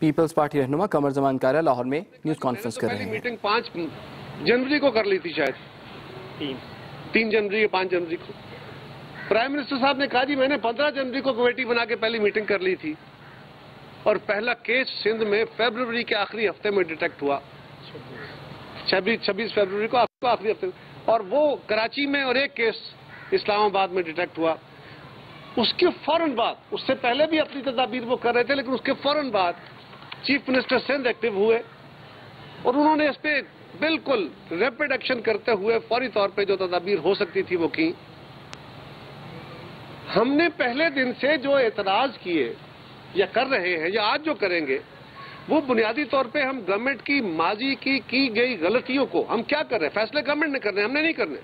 Peoples party रहनुमा कमर जमान कार्यालय लाहौर में न्यूज़ कॉन्फ्रेंस कर रहे हैं। मीटिंग 5 जनवरी को कर ली थी, शायद 3 जनवरी या 5 जनवरी को। प्राइम मिनिस्टर साहब ने कहा जी मैंने 15 जनवरी को कमेटी बना के पहली मीटिंग कर ली थी और पहला केस सिंध में फरवरी के आखिरी हफ्ते में डिटेक्ट हुआ, 26 फरवरी को आखिरी हफ्ते, और वो कराची में, और एक केस इस्लामाबाद में डिटेक्ट हुआ। उसके फौरन बाद, उससे पहले भी अपनी तदाबीर वो कर रहे थे, लेकिन उसके फौरन बाद चीफ मिनिस्टर सिंध एक्टिव हुए और उन्होंने इस पर बिल्कुल रैपिड एक्शन करते हुए फौरी तौर पे जो तदाबीर हो सकती थी वो की। हमने पहले दिन से जो एतराज किए या कर रहे हैं या आज जो करेंगे, वो बुनियादी तौर पे हम गवर्नमेंट की माजी की गई गलतियों को, हम क्या कर रहे हैं, फैसले गवर्नमेंट ने करने, हमने नहीं करने।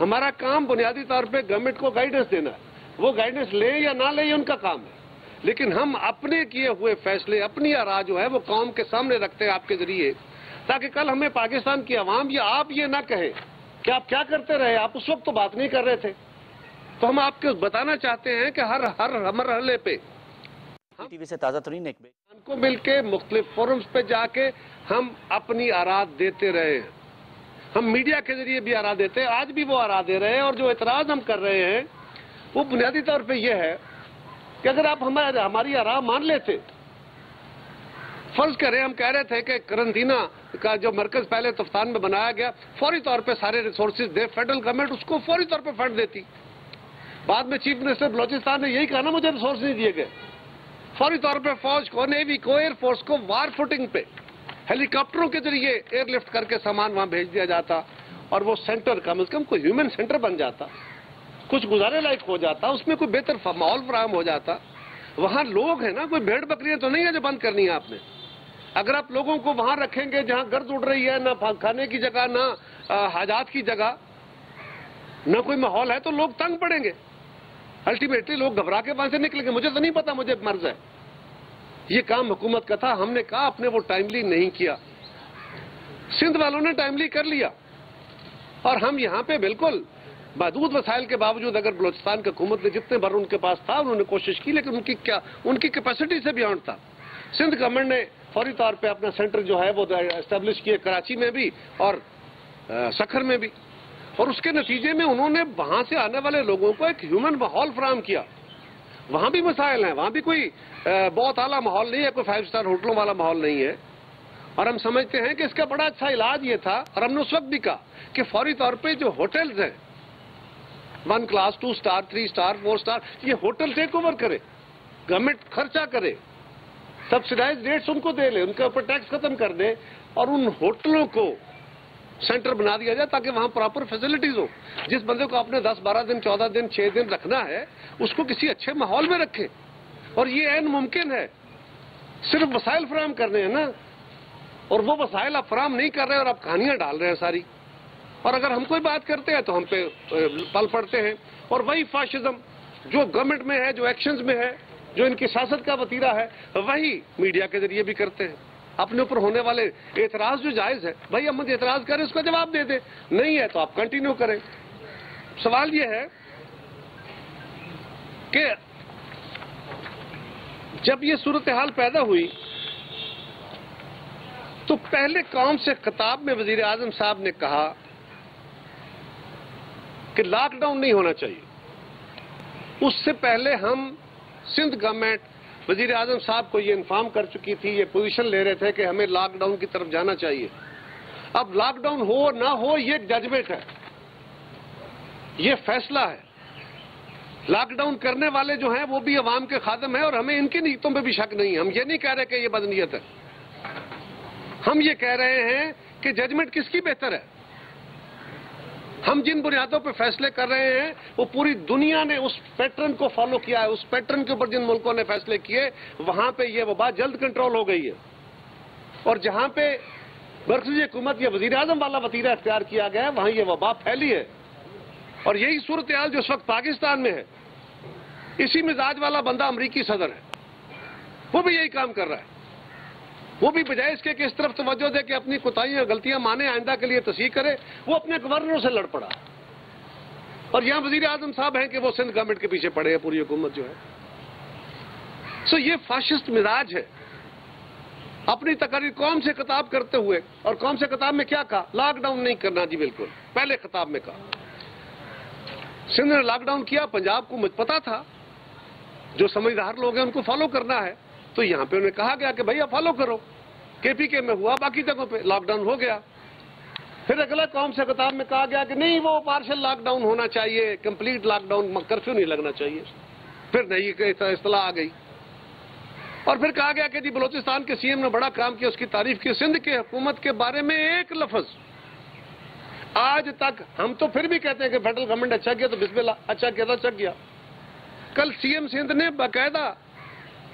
हमारा काम बुनियादी तौर पे गवर्नमेंट को गाइडेंस देना है, वो गाइडेंस ले या ना ले ये उनका काम है, लेकिन हम अपने किए हुए फैसले, अपनी आरा जो है वो कौम के सामने रखते हैं आपके जरिए, ताकि कल हमें पाकिस्तान की आवाम या आप ये ना कहे कि आप क्या करते रहे, आप उस वक्त तो बात नहीं कर रहे थे। तो हम आपको बताना चाहते हैं कि हर मरहले पे टीवी से ताज़ा तरीन को मिलके मुख्तलिफ फोरम्स पे जाके हम अपनी आरा देते रहे हैं, हम मीडिया के जरिए भी आरा देते हैं, आज भी वो आरा दे रहे हैं। और जो एतराज हम कर रहे हैं वो बुनियादी तौर पे ये है कि अगर आप हमारी आरा मान लेते, फर्ज करें हम कह रहे थे कि करंटीना का जो मरकज पहले तफ्तान में बनाया गया फौरी तौर पे सारे रिसोर्सेज दे, फेडरल गवर्नमेंट उसको फौरी तौर पे फंड देती। बाद में चीफ मिनिस्टर बलोचिस्तान ने यही कहा ना, मुझे रिसोर्स नहीं दिए गए। फौरी तौर पे फौज को, नेवी को, एयरफोर्स को वार फुटिंग पे हेलीकॉप्टरों के जरिए एयरलिफ्ट करके सामान वहां भेज दिया जाता और वो सेंटर कम से कम कोई ह्यूमन सेंटर बन जाता, कुछ गुजारे लायक हो जाता, उसमें कोई बेहतर माहौल फराहम हो जाता। वहां लोग हैं ना, कोई भेड़ बकरियां तो नहीं है जो बंद करनी है आपने। अगर आप लोगों को वहां रखेंगे जहां गर्द उड़ रही है, ना खाने की जगह, ना हाजात की जगह, ना कोई माहौल है, तो लोग तंग पड़ेंगे, अल्टीमेटली लोग घबरा के वहां से निकलेंगे। मुझे तो नहीं पता, मुझे मर्ज है। ये काम हुकूमत का था, हमने कहा आपने वो टाइमली नहीं किया, सिंध वालों ने टाइमली कर लिया। और हम यहाँ पे बिल्कुल महदूद वसाइल के बावजूद, अगर बलोचिस्तान की हुकूमत ने जितने भर उनके पास था उन्होंने कोशिश की, लेकिन उनकी कैपेसिटी से बियॉन्ड था। सिंध गवर्नमेंट ने फौरी तौर पर अपना सेंटर जो है वो एस्टेब्लिश किया, कराची में भी और सखर में भी, और उसके नतीजे में उन्होंने वहां से आने वाले लोगों को एक ह्यूमन माहौल फराहम किया। वहां भी मसाइल हैं, वहां भी कोई बहुत आला माहौल नहीं है, कोई 5 स्टार होटलों वाला माहौल नहीं है। और हम समझते हैं कि इसका बड़ा अच्छा इलाज ये था, और हमने उस वक्त भी कहा कि फौरी तौर पे जो होटल्स हैं 1 क्लास, 2 स्टार, 3 स्टार, 4 स्टार, ये होटल टेक ओवर करे, गवर्नमेंट खर्चा करे, सब्सिडाइज रेट्स उनको दे ले, उनके ऊपर टैक्स खत्म कर दे और उन होटलों को सेंटर बना दिया जाए ताकि वहां प्रॉपर फैसिलिटीज हो। जिस बंदे को आपने 10, 12 दिन, 14 दिन, 6 दिन रखना है, उसको किसी अच्छे माहौल में रखें। और ये ऐन मुमकिन है, सिर्फ वसाइल फराहम करने हैं ना, और वो वसाइल आप फराहम नहीं कर रहे और आप कहानियां डाल रहे हैं सारी। और अगर हम कोई बात करते हैं तो हम पे पल पड़ते हैं, और वही फाशिज्म जो गवर्नमेंट में है, जो एक्शंस में है, जो इनकी सियासत का वतीरा है, वही मीडिया के जरिए भी करते हैं। अपने ऊपर होने वाले एतराज जो जायज है, भाई हम एतराज करें, उसका जवाब दे दें, नहीं है तो आप कंटिन्यू करें। सवाल यह है कि जब ये सूरत हाल पैदा हुई तो पहले कौम से खिताब में वजीर आजम साहब ने कहा कि लॉकडाउन नहीं होना चाहिए। उससे पहले हम सिंध गवर्नमेंट वजीर आजम साहब को ये इन्फॉर्म कर चुकी थी, ये पोजीशन ले रहे थे कि हमें लॉकडाउन की तरफ जाना चाहिए। अब लॉकडाउन हो ना हो ये जजमेंट है, ये फैसला है। लॉकडाउन करने वाले जो हैं वो भी अवाम के खादम हैं और हमें इनकी नीतों पे भी शक नहीं है। हम ये नहीं कह रहे कि ये बदनीयत है, हम ये कह रहे हैं कि जजमेंट किसकी बेहतर है। हम जिन बुनियादों पर फैसले कर रहे हैं वो पूरी दुनिया ने उस पैटर्न को फॉलो किया है, उस पैटर्न के ऊपर जिन मुल्कों ने फैसले किए वहां पे ये वबा जल्द कंट्रोल हो गई है। और जहां पे बरकजी हुकूमत या वजीर आजम वाला वतीरा इख्तियार किया गया है वहां ये वबा फैली है। और यही सूरत हाल जो इस वक्त पाकिस्तान में है, इसी मिजाज वाला बंदा अमरीकी सदर है, वो भी यही काम कर रहा है। वो भी बजाय इसके कि इस तरफ तवज्जो दे कि अपनी कोताहियां गलतियां माने, आइंदा के लिए तस्हीह करे, वो अपने गवर्नरों से लड़ पड़ा। और यहाँ वजीर आजम साहब हैं कि वो सिंध गवर्नमेंट के पीछे पड़े हैं, पूरी हुकूमत जो है। सो ये फाशिस्ट मिजाज है, अपनी तकरीर कौम से खिताब करते हुए, और कौम से खिताब में क्या कहा, लॉकडाउन नहीं करना जी बिल्कुल, पहले खिताब में कहा। सिंध ने लॉकडाउन किया, पंजाब को पता था जो समझदार लोग हैं उनको फॉलो करना है, तो यहाँ पे उन्हें कहा गया कि भैया फॉलो करो। केपीके में हुआ, बाकी जगहों पे लॉकडाउन हो गया। फिर अगला कौम से खिताब में कहा गया कि नहीं वो पार्शियल लॉकडाउन होना चाहिए, कंप्लीट लॉकडाउन, कर्फ्यू नहीं लगना चाहिए। फिर नई इस्तलाह आ गई और फिर कहा गया कि जी बलोचिस्तान के सीएम ने बड़ा काम किया, उसकी तारीफ की। सिंध के हुकूमत के बारे में एक लफ्ज आज तक, हम तो फिर भी कहते हैं कि फेडरल गवर्नमेंट अच्छा किया तो बिस्मिल्लाह, अच्छा किया तो अच्छा किया। कल सीएम सिंध ने बाकायदा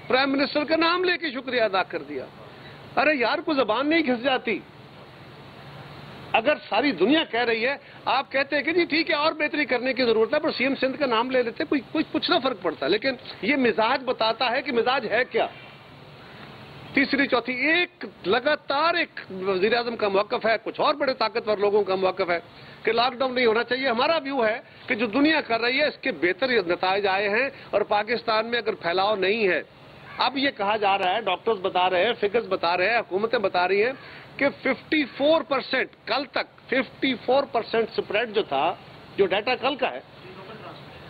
प्राइम मिनिस्टर का नाम लेके शुक्रिया अदा कर दिया। अरे यार को जबान नहीं घिस जाती? अगर सारी दुनिया कह रही है, आप कहते हैं कि जी ठीक है और बेहतरी करने की जरूरत है, पर सीएम सिंध का नाम ले लेते, कोई कुछ ना फर्क पड़ता। लेकिन ये मिजाज बताता है कि मिजाज है क्या। तीसरी चौथी एक लगातार एक वजीर आजम का मौकफ है, कुछ और बड़े ताकतवर लोगों का मौकफ है कि लॉकडाउन नहीं होना चाहिए। हमारा व्यू है कि जो दुनिया कर रही है इसके बेहतर नतज आए हैं, और पाकिस्तान में अगर फैलाव नहीं है। अब ये कहा जा रहा है, डॉक्टर्स बता रहे हैं, फिगर्स बता रहे हैं, हुकूमतें बता रही हैं कि 54% कल तक 54% स्प्रेड जो था, जो डाटा कल का है,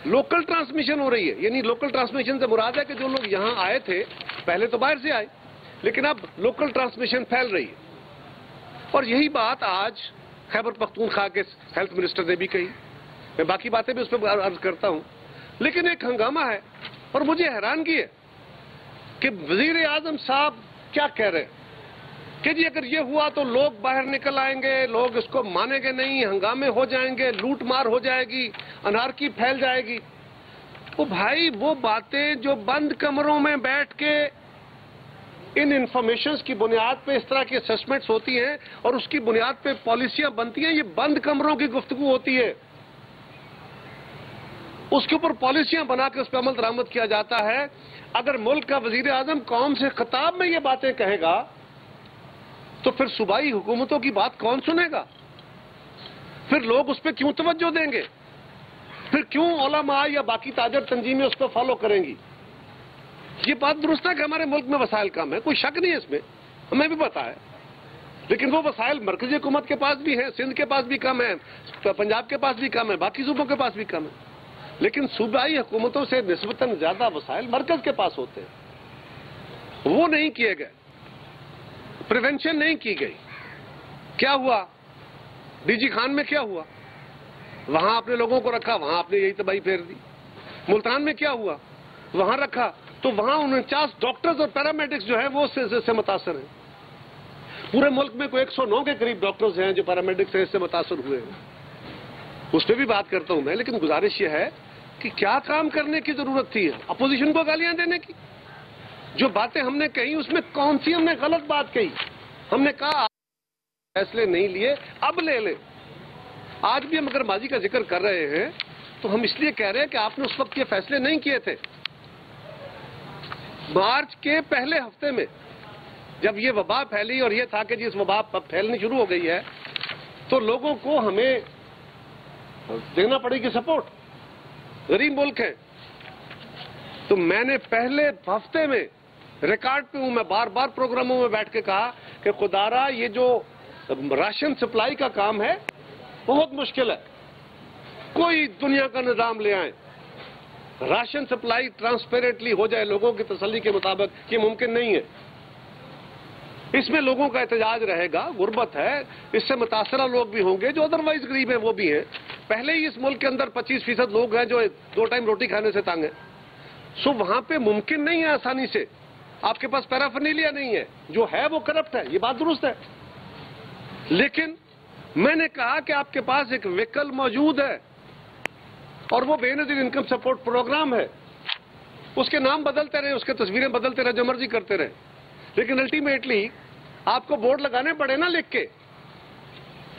लोकल ट्रांसमिशन हो रही है। यानी लोकल ट्रांसमिशन से मुराद है कि जो लोग यहाँ आए थे पहले तो बाहर से आए, लेकिन अब लोकल ट्रांसमिशन फैल रही है। और यही बात आज खैबर पख्तूनख्वा के हेल्थ मिनिस्टर ने भी कही। मैं बाकी बातें भी उस पर अर्ज करता हूँ, लेकिन एक हंगामा है और मुझे हैरानगी है कि वजीर आजम साहब क्या कह रहे हैं कि जी अगर ये हुआ तो लोग बाहर निकल आएंगे, लोग इसको मानेंगे नहीं, हंगामे हो जाएंगे, लूट मार हो जाएगी, अनारकी फैल जाएगी। तो भाई वो बातें जो बंद कमरों में बैठ के इन इंफॉर्मेशंस की बुनियाद पे इस तरह की असेसमेंट्स होती हैं और उसकी बुनियाद पे पॉलिसियां बनती हैं, ये बंद कमरों की गुफ्तगू होती है। उसके ऊपर पॉलिसियां बना के उस पर अमल दरामद किया जाता है। अगर मुल्क का वजीर आजम कौम से खिताब में ये बातें कहेगा तो फिर सूबाई हुकूमतों की बात कौन सुनेगा? फिर लोग उस पर क्यों तवज्जो देंगे? फिर क्यों ओलमा या बाकी ताजर तंजीमें उस पर फॉलो करेंगी? ये बात दुरुस्त है कि हमारे मुल्क में वसाइल कम है, कोई शक नहीं है इसमें, हमें भी पता है, लेकिन वो वसाइल मरकजी हुकूमत के पास भी है, सिंध के पास भी कम है, पंजाब के पास भी कम है, बाकी सूबों के पास भी कम है, लेकिन सूबाई हुकूमतों से निस्बतन ज्यादा वसाइल मरकज के पास होते हैं। वो नहीं किए गए, प्रिवेंशन नहीं की गई। क्या हुआ डीजी खान में? क्या हुआ? वहां आपने लोगों को रखा, वहां आपने यही तबाही फेर दी। मुल्तान में क्या हुआ? वहां रखा तो वहां 49 डॉक्टर्स और पैरामेडिक्स जो है वो इससे मुतासर हैं। पूरे मुल्क में कोई 109 के करीब डॉक्टर्स हैं जो पैरामेडिक्स हैं, इससे मुतासर हुए हैं। उस पर भी बात करता हूं मैं, लेकिन गुजारिश यह है कि क्या काम करने की जरूरत थी अपोजिशन को गालियां देने की? जो बातें हमने कही उसमें कौन सी हमने गलत बात कही? हमने कहा फैसले नहीं लिए, अब ले ले। आज भी हम अगर माजी का जिक्र कर रहे हैं तो हम इसलिए कह रहे हैं कि आपने उस वक्त ये फैसले नहीं किए थे। मार्च के पहले हफ्ते में जब ये वबा फैली और ये था कि जिस वबा फैलनी शुरू हो गई है तो लोगों को हमें देना पड़ेगी सपोर्ट, गरीब मुल्क है। तो मैंने पहले हफ्ते में रिकॉर्ड पे हूं, मैं बार बार प्रोग्रामों में बैठ के कहा कि खुदारा ये जो राशन सप्लाई का काम है बहुत मुश्किल है, कोई दुनिया का निजाम ले आए, राशन सप्लाई ट्रांसपेरेंटली हो जाए लोगों की तसल्ली के मुताबिक, ये मुमकिन नहीं है। इसमें लोगों का एहतजाज रहेगा, गुर्बत है, इससे मुतासरा लोग भी होंगे जो अदरवाइज गरीब हैं, वो भी हैं। पहले ही इस मुल्क के अंदर 25% लोग हैं जो दो टाइम रोटी खाने से तंग हैं। सो वहां पे मुमकिन नहीं है आसानी से, आपके पास पैराफर्नीलिया नहीं है, जो है वो करप्ट है, ये बात दुरुस्त है। लेकिन मैंने कहा कि आपके पास एक विकल्प मौजूद है और वो बेनज़ीर इनकम सपोर्ट प्रोग्राम है। उसके नाम बदलते रहे, उसके तस्वीरें बदलते रहे, जो मर्जी करते रहे, लेकिन अल्टीमेटली आपको बोर्ड लगाने पड़े ना लिख के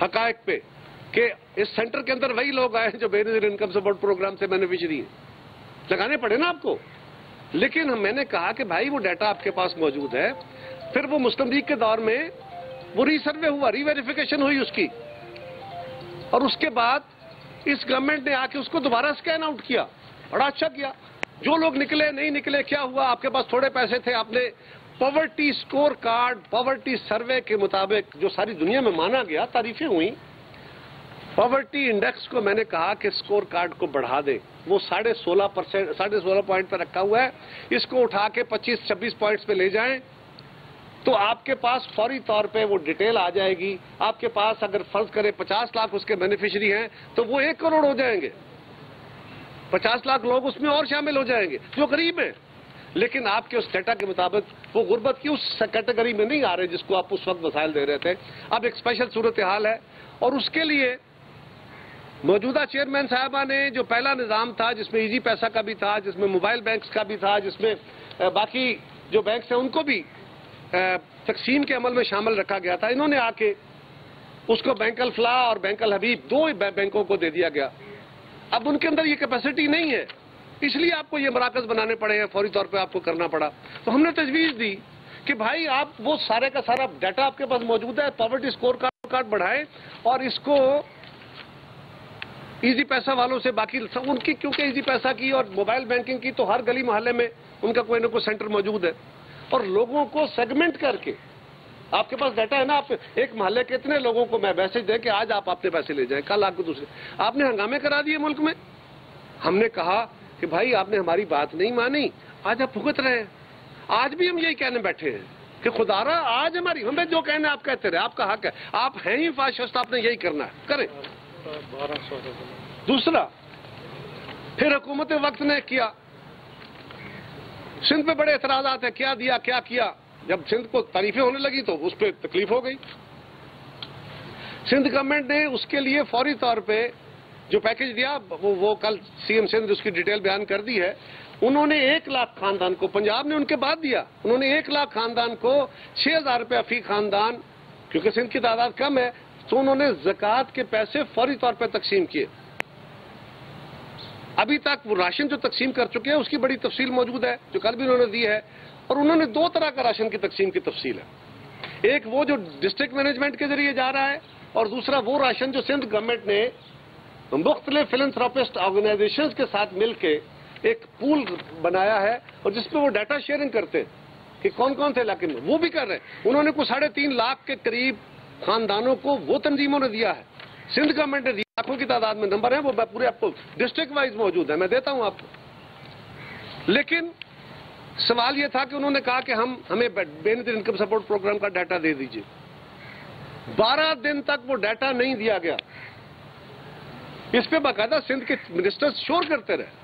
हकायक पे कि इस सेंटर के अंदर वही लोग आए जो बेनज़ीर इनकम सपोर्ट प्रोग्राम से बेनिफिशियरी है, लगाने पड़े ना आपको। लेकिन मैंने कहा कि भाई वो डाटा आपके पास मौजूद है। फिर वो मुस्लिम लीग के दौर में वो रीसर्वे हुआ, रीवेरिफिकेशन हुई उसकी, और उसके बाद इस गवर्नमेंट ने आके उसको दोबारा स्कैन आउट किया, बड़ा अच्छा किया। जो लोग निकले नहीं निकले, क्या हुआ, आपके पास थोड़े पैसे थे, आपने poverty score card, poverty survey के मुताबिक जो सारी दुनिया में माना गया, तारीफें हुई। पॉवर्टी इंडेक्स को मैंने कहा कि स्कोर कार्ड को बढ़ा दे, वो 16.5 पॉइंट पर रखा हुआ है, इसको उठा के 25-26 पॉइंट्स पे ले जाएं तो आपके पास फौरी तौर पे वो डिटेल आ जाएगी। आपके पास अगर फर्ज करें 50 लाख उसके बेनिफिशरी हैं तो वो 1 करोड़ हो जाएंगे, 50 लाख लोग उसमें और शामिल हो जाएंगे जो गरीब हैं, लेकिन आपके उस डेटा के मुताबिक वो गुर्बत की उस कैटेगरी में नहीं आ रहे जिसको आप उस वक्त वसाइल दे रहे थे। अब एक स्पेशल सूरत हाल है और उसके लिए मौजूदा चेयरमैन साहबा ने जो पहला निज़ाम था जिसमें ईजी पैसा का भी था, जिसमें मोबाइल बैंक्स का भी था, जिसमें बाकी जो बैंक्स हैं उनको भी तकसीम के अमल में शामिल रखा गया था, इन्होंने आके उसको बैंकल फ्लाह और बैंकल हबीब 2 बैंकों को दे दिया गया। अब उनके अंदर ये कैपेसिटी नहीं है, इसलिए आपको ये मराकज़ बनाने पड़े हैं, फौरी तौर पर आपको करना पड़ा। तो हमने तजवीज़ दी कि भाई आप वो सारे का सारा डाटा आपके पास मौजूद है, पॉवर्टी स्कोर कार्ड बढ़ाएं और इसको इजी पैसा वालों से बाकी उनकी, क्योंकि इजी पैसा की और मोबाइल बैंकिंग की तो हर गली मोहल्ले में उनका कोई ना कोई सेंटर मौजूद है, और लोगों को सेगमेंट करके आपके पास डाटा है ना, आप एक मोहल्ले के इतने लोगों को मैं मैसेज दें कि आज आप अपने पैसे ले जाएं, कल आपको दूसरे। आपने हंगामे करा दिए मुल्क में। हमने कहा कि भाई आपने हमारी बात नहीं मानी, आज आप भुगत रहे हैं। आज भी हम यही कहने बैठे हैं कि खुदारा आज हमारी, हमें जो कहना आप कहते रहे, आपका हक है, आप हैं ही फाशस्त, आपने यही करना है, करें। दूसरा, फिर हुकूमत वक्त ने किया, सिंध पे बड़े एतराजात है, क्या दिया क्या किया। जब सिंध को तारीफें होने लगी तो उस पर तकलीफ हो गई। सिंध गवर्नमेंट ने उसके लिए फौरी तौर पे जो पैकेज दिया वो कल सीएम सिंध उसकी डिटेल बयान कर दी है। उन्होंने 1 लाख खानदान को, पंजाब ने उनके बाद दिया, उन्होंने 1 लाख खानदान को 6000 रुपया फी खानदान, क्योंकि सिंध की तादाद कम है, तो उन्होंने ज़कात के पैसे फौरी तौर पर तकसीम किए। अभी तक वो राशन जो तकसीम कर चुके हैं उसकी बड़ी तफसील मौजूद है जो कल भी उन्होंने दी है, और उन्होंने 2 तरह का राशन की तकसीम की तफसील है, एक वो जो डिस्ट्रिक्ट मैनेजमेंट के जरिए जा रहा है और दूसरा वो राशन जो सिंध गवर्नमेंट ने मुख्तलिफ फिलैंथ्रोपिस्ट ऑर्गेनाइजेशन के साथ मिलकर एक पूल बनाया है और जिसमें वो डाटा शेयरिंग करते हैं कि कौन कौन से इलाके में, वो भी कर रहे हैं। उन्होंने कुछ 3.5 लाख के करीब खानदानों को वो तंजीमों ने दिया है, सिंध गवर्नमेंट ने दिया, लाखों की तादाद में नंबर है, वो मैं पूरे आपको डिस्ट्रिक्ट वाइज मौजूद है, मैं देता हूं आपको। लेकिन सवाल ये था कि उन्होंने कहा कि हमें बेनज़ीर इनकम सपोर्ट प्रोग्राम का डाटा दे दीजिए। 12 दिन तक वो डाटा नहीं दिया गया। इस पर बाकायदा सिंध के मिनिस्टर्स शोर करते रहे